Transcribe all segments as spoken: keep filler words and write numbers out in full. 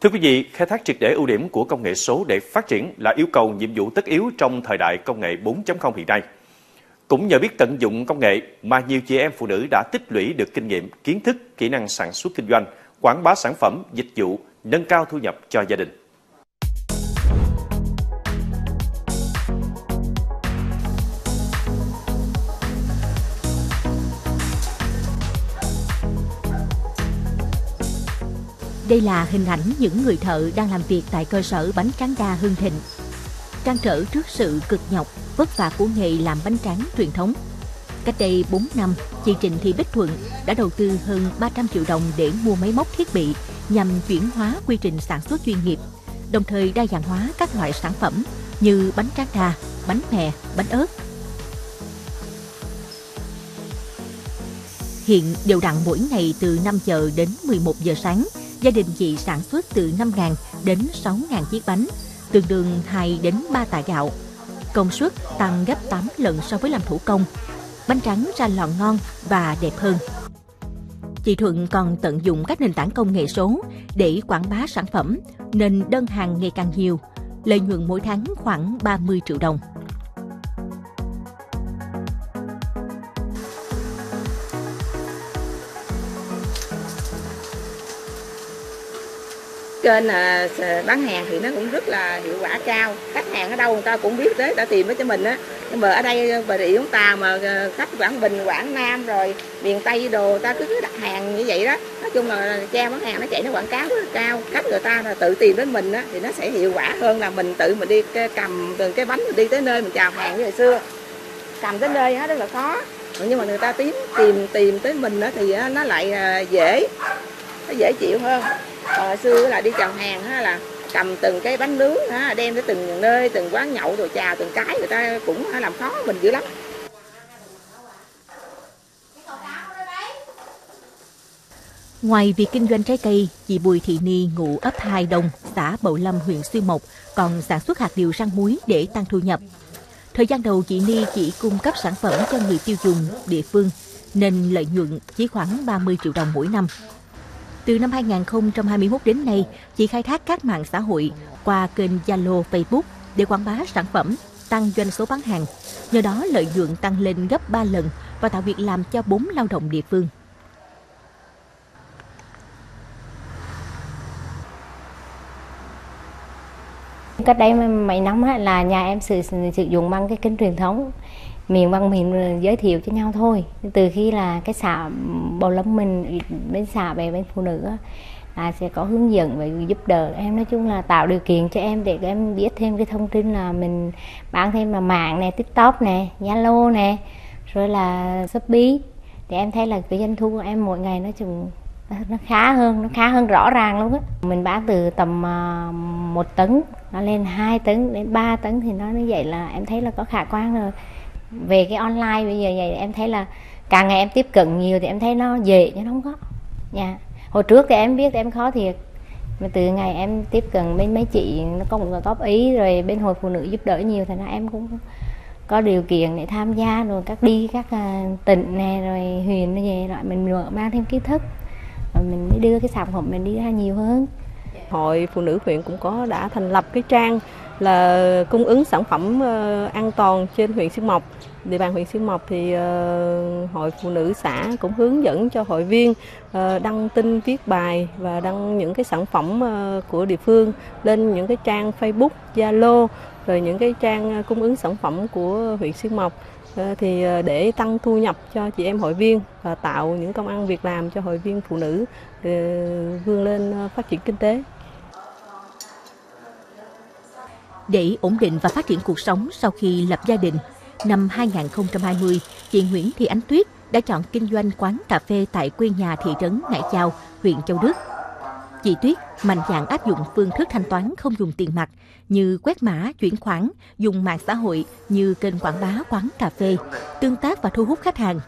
Thưa quý vị, khai thác triệt để ưu điểm của công nghệ số để phát triển là yêu cầu nhiệm vụ tất yếu trong thời đại công nghệ bốn chấm không hiện nay. Cũng nhờ biết tận dụng công nghệ mà nhiều chị em phụ nữ đã tích lũy được kinh nghiệm, kiến thức, kỹ năng sản xuất kinh doanh, quảng bá sản phẩm, dịch vụ, nâng cao thu nhập cho gia đình. Đây là hình ảnh những người thợ đang làm việc tại cơ sở bánh tráng đa Hưng Thịnh. Trăn trở trước sự cực nhọc, vất vả của nghề làm bánh tráng truyền thống. Cách đây bốn năm, chị Trịnh Thị Bích Thuận đã đầu tư hơn ba trăm triệu đồng để mua máy móc thiết bị nhằm chuyển hóa quy trình sản xuất chuyên nghiệp, đồng thời đa dạng hóa các loại sản phẩm như bánh tráng đa, bánh mè, bánh ớt. Hiện đều đặn mỗi ngày từ năm giờ đến mười một giờ sáng, gia đình chị sản xuất từ năm nghìn đến sáu nghìn chiếc bánh, tương đương hai đến ba tạ gạo. Công suất tăng gấp tám lần so với làm thủ công. Bánh tráng ra lọn ngon và đẹp hơn. Chị Thuận còn tận dụng các nền tảng công nghệ số để quảng bá sản phẩm, nên đơn hàng ngày càng nhiều, lợi nhuận mỗi tháng khoảng ba mươi triệu đồng. Trên bán hàng thì nó cũng rất là hiệu quả cao, khách hàng ở đâu người ta cũng biết đấy, đã tìm đến cho mình á. Nhưng mà ở đây Bà Rịa Vũng Tàu mà khách Quảng Bình, Quảng Nam rồi miền Tây đồ ta cứ đặt hàng như vậy đó. Nói chung là trang bán hàng nó chạy nó quảng cáo rất là cao, khách người ta là tự tìm đến mình á thì nó sẽ hiệu quả hơn là mình tự mình đi cầm từng cái bánh mình đi tới nơi mình chào hàng như ngày xưa. Cầm tới nơi á rất là khó, nhưng mà người ta tìm tìm tìm tới mình á thì nó lại dễ, nó dễ chịu hơn. Hồi xưa là đi chào hàng ha, là cầm từng cái bánh nướng ha, đem tới từng nơi, từng quán nhậu rồi chào từng cái, người ta cũng ha, làm khó mình dữ lắm. Ngoài việc kinh doanh trái cây, chị Bùi Thị Ni ngụ ấp Hai Đông, xã Bầu Lâm, huyện Xuyên Mộc còn sản xuất hạt điều rang muối để tăng thu nhập. Thời gian đầu chị Ni chỉ cung cấp sản phẩm cho người tiêu dùng địa phương nên lợi nhuận chỉ khoảng ba mươi triệu đồng mỗi năm. Từ năm hai nghìn không trăm hai mươi mốt đến nay, chị khai thác các mạng xã hội qua kênh Zalo, Facebook để quảng bá sản phẩm, tăng doanh số bán hàng. Nhờ đó lợi nhuận tăng lên gấp ba lần và tạo việc làm cho bốn lao động địa phương. Cách đây mấy năm là nhà em sử, sử dụng bằng cái kênh truyền thống, miệng bằng miệng giới thiệu cho nhau thôi. Từ khi là cái xã Bầu Lâm mình bên xã về bên phụ nữ là sẽ có hướng dẫn và giúp đỡ em, nói chung là tạo điều kiện cho em để em biết thêm cái thông tin là mình bán thêm là mạng này, TikTok này, Zalo này, rồi là Shopee, để em thấy là cái doanh thu của em mỗi ngày nó chừng nó khá hơn, nó khá hơn rõ ràng luôn á. Mình bán từ tầm một tấn nó lên hai tấn đến ba tấn thì nó như vậy là em thấy là có khả quan rồi. Về cái online bây giờ vậy em thấy là càng ngày em tiếp cận nhiều thì em thấy nó dễ chứ nó không có nha. Hồi trước thì em biết thì em khó thiệt, mà từ ngày em tiếp cận bên mấy chị nó có một góp ý rồi bên hội phụ nữ giúp đỡ nhiều thì là em cũng có điều kiện để tham gia rồi các đi các tỉnh này rồi huyện như vậy, loại mình mở mang thêm kiến thức rồi mình mới đưa cái sản phẩm mình đi ra nhiều hơn. Hội phụ nữ huyện cũng có đã thành lập cái trang là cung ứng sản phẩm an toàn trên huyện Xuyên Mộc. Địa bàn huyện Xuyên Mộc thì hội phụ nữ xã cũng hướng dẫn cho hội viên đăng tin, viết bài và đăng những cái sản phẩm của địa phương lên những cái trang Facebook, Zalo, rồi những cái trang cung ứng sản phẩm của huyện Xuyên Mộc thì để tăng thu nhập cho chị em hội viên và tạo những công ăn việc làm cho hội viên phụ nữ vươn lên phát triển kinh tế. Để ổn định và phát triển cuộc sống sau khi lập gia đình, năm hai nghìn không trăm hai mươi, chị Nguyễn Thị Ánh Tuyết đã chọn kinh doanh quán cà phê tại quê nhà thị trấn Ngãi Giao, huyện Châu Đức. Chị Tuyết mạnh dạn áp dụng phương thức thanh toán không dùng tiền mặt như quét mã, chuyển khoản, dùng mạng xã hội như kênh quảng bá quán cà phê, tương tác và thu hút khách hàng.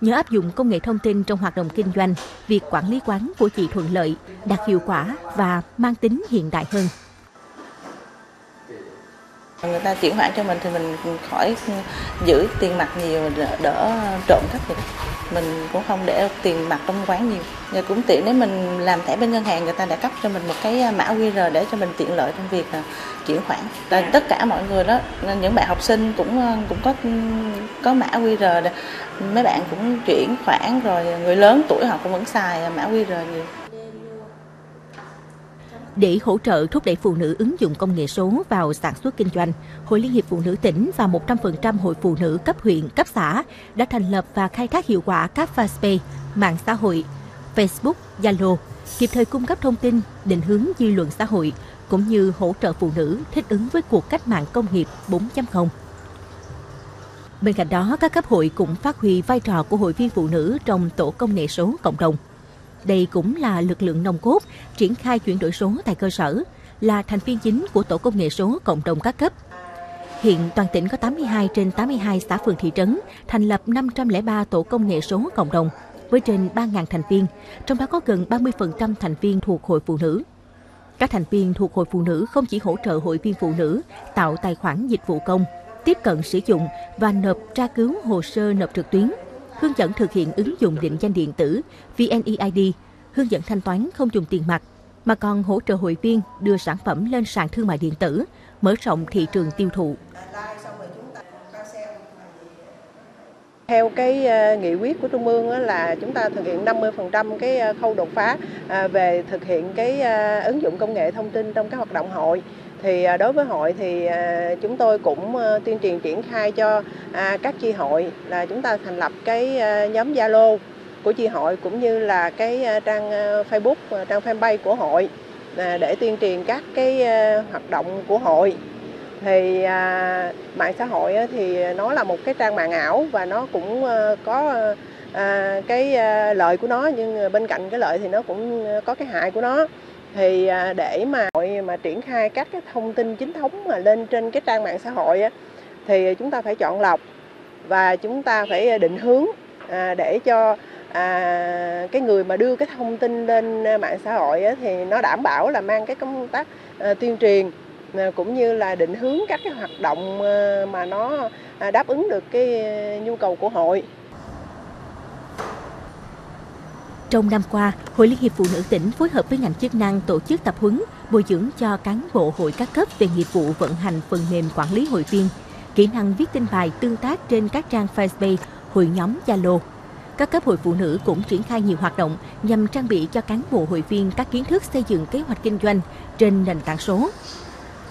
Nhờ áp dụng công nghệ thông tin trong hoạt động kinh doanh, việc quản lý quán của chị thuận lợi, đạt hiệu quả và mang tính hiện đại hơn. Người ta chuyển khoản cho mình thì mình khỏi giữ tiền mặt nhiều, đỡ trộm cắp gì đó. mình cũng không để tiền mặt trong quán nhiều. Và cũng tiện nếu mình làm thẻ bên ngân hàng, người ta đã cấp cho mình một cái mã quy rờ để cho mình tiện lợi trong việc chuyển khoản. Tại à. tất cả mọi người đó, những bạn học sinh cũng cũng có có mã quy rờ, mấy bạn cũng chuyển khoản rồi, người lớn tuổi họ cũng vẫn xài mã quy rờ nhiều. Để hỗ trợ thúc đẩy phụ nữ ứng dụng công nghệ số vào sản xuất kinh doanh, Hội Liên hiệp Phụ nữ tỉnh và một trăm phần trăm Hội Phụ nữ cấp huyện, cấp xã đã thành lập và khai thác hiệu quả các fanpage, mạng xã hội, Facebook, Zalo, kịp thời cung cấp thông tin, định hướng dư luận xã hội, cũng như hỗ trợ phụ nữ thích ứng với cuộc cách mạng công nghiệp bốn chấm không. Bên cạnh đó, các cấp hội cũng phát huy vai trò của hội viên phụ nữ trong tổ công nghệ số cộng đồng. Đây cũng là lực lượng nòng cốt triển khai chuyển đổi số tại cơ sở, là thành viên chính của tổ công nghệ số cộng đồng các cấp. Hiện toàn tỉnh có tám mươi hai trên tám mươi hai xã phường thị trấn, thành lập năm trăm lẻ ba tổ công nghệ số cộng đồng với trên ba nghìn thành viên, trong đó có gần ba mươi phần trăm thành viên thuộc hội phụ nữ. Các thành viên thuộc hội phụ nữ không chỉ hỗ trợ hội viên phụ nữ tạo tài khoản dịch vụ công, tiếp cận sử dụng và nộp tra cứu hồ sơ nộp trực tuyến, hướng dẫn thực hiện ứng dụng định danh điện tử vê en e i đê, hướng dẫn thanh toán không dùng tiền mặt, mà còn hỗ trợ hội viên đưa sản phẩm lên sàn thương mại điện tử, mở rộng thị trường tiêu thụ. Theo cái nghị quyết của Trung ương là chúng ta thực hiện năm mươi phần trăm cái khâu đột phá về thực hiện cái ứng dụng công nghệ thông tin trong các hoạt động hội. Thì đối với hội thì chúng tôi cũng tuyên truyền triển khai cho các chi hội là chúng ta thành lập cái nhóm Zalo của chi hội cũng như là cái trang Facebook, trang fanpage của hội để tuyên truyền các cái hoạt động của hội. Thì mạng xã hội thì nó là một cái trang mạng ảo và nó cũng có cái lợi của nó, nhưng bên cạnh cái lợi thì nó cũng có cái hại của nó. Thì để mà hội mà triển khai các cái thông tin chính thống mà lên trên cái trang mạng xã hội á, thì chúng ta phải chọn lọc và chúng ta phải định hướng để cho cái người mà đưa cái thông tin lên mạng xã hội á, thì nó đảm bảo là mang cái công tác tuyên truyền cũng như là định hướng các cái hoạt động mà nó đáp ứng được cái nhu cầu của hội. Trong năm qua, Hội Liên hiệp Phụ nữ tỉnh phối hợp với ngành chức năng tổ chức tập huấn, bồi dưỡng cho cán bộ hội các cấp về nghiệp vụ vận hành phần mềm quản lý hội viên, kỹ năng viết tin bài tương tác trên các trang Facebook, hội nhóm Zalo. Các cấp hội phụ nữ cũng triển khai nhiều hoạt động nhằm trang bị cho cán bộ hội viên các kiến thức xây dựng kế hoạch kinh doanh trên nền tảng số,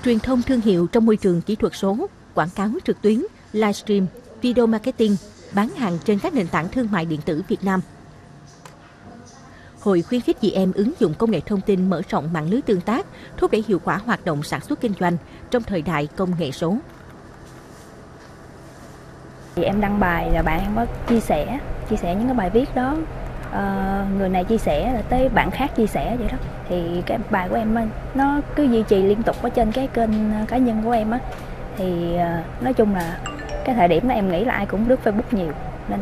truyền thông thương hiệu trong môi trường kỹ thuật số, quảng cáo trực tuyến, livestream, video marketing, bán hàng trên các nền tảng thương mại điện tử Việt Nam. Hội khuyến khích chị em ứng dụng công nghệ thông tin, mở rộng mạng lưới tương tác, thúc đẩy hiệu quả hoạt động sản xuất kinh doanh trong thời đại công nghệ số. Chị em đăng bài là bạn em có chia sẻ, chia sẻ những cái bài viết đó, à, người này chia sẻ là tới bạn khác chia sẻ vậy đó. Thì cái bài của em nó cứ duy trì liên tục ở trên cái kênh cá nhân của em á. Thì nói chung là cái thời điểm đó em nghĩ là ai cũng lướt Facebook nhiều, nên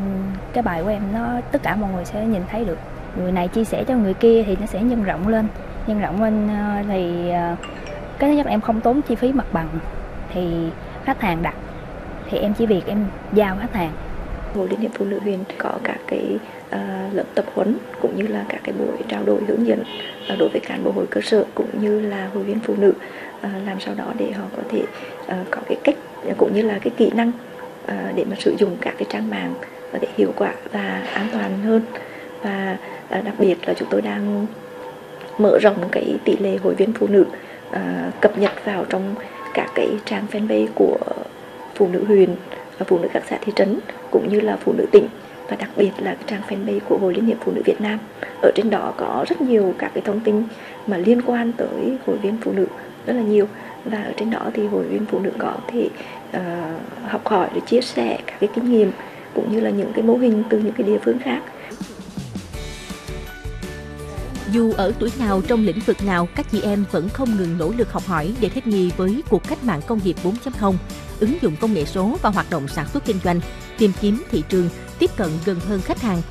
cái bài của em nó tất cả mọi người sẽ nhìn thấy được. Người này chia sẻ cho người kia thì nó sẽ nhân rộng lên. Nhân rộng lên thì cái thứ nhất là em không tốn chi phí mặt bằng. Thì khách hàng đặt thì em chỉ việc em giao khách hàng. Hội Liên hiệp Phụ nữ huyện có các cái uh, lớp tập huấn cũng như là các cái buổi trao đổi hướng dẫn uh, đối với cán bộ hội cơ sở cũng như là hội viên phụ nữ, uh, làm sao đó để họ có thể uh, có cái cách cũng như là cái kỹ năng uh, để mà sử dụng các cái trang mạng uh, để hiệu quả và an toàn hơn. Và đặc biệt là chúng tôi đang mở rộng cái tỷ lệ hội viên phụ nữ uh, cập nhật vào trong các cái trang fanpage của phụ nữ huyện và phụ nữ các xã thị trấn cũng như là phụ nữ tỉnh, và đặc biệt là cái trang fanpage của Hội Liên hiệp Phụ nữ Việt Nam. Ở trên đó có rất nhiều các cái thông tin mà liên quan tới hội viên phụ nữ rất là nhiều, và ở trên đó thì hội viên phụ nữ có thể uh, học hỏi để chia sẻ các cái kinh nghiệm cũng như là những cái mô hình từ những cái địa phương khác. Dù ở tuổi nào, trong lĩnh vực nào, các chị em vẫn không ngừng nỗ lực học hỏi để thích nghi với cuộc cách mạng công nghiệp bốn chấm không, ứng dụng công nghệ số và hoạt động sản xuất kinh doanh, tìm kiếm thị trường, tiếp cận gần hơn khách hàng.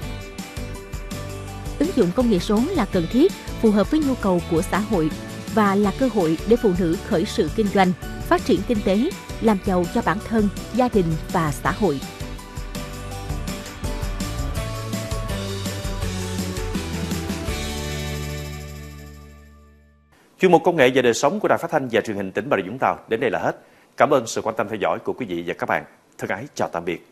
Ứng dụng công nghệ số là cần thiết, phù hợp với nhu cầu của xã hội và là cơ hội để phụ nữ khởi sự kinh doanh, phát triển kinh tế, làm giàu cho bản thân, gia đình và xã hội. Chuyên mục Công nghệ và đời sống của Đài Phát thanh và Truyền hình tỉnh Bà Rịa Vũng Tàu đến đây là hết. Cảm ơn sự quan tâm theo dõi của quý vị và các bạn. Thân ái chào tạm biệt.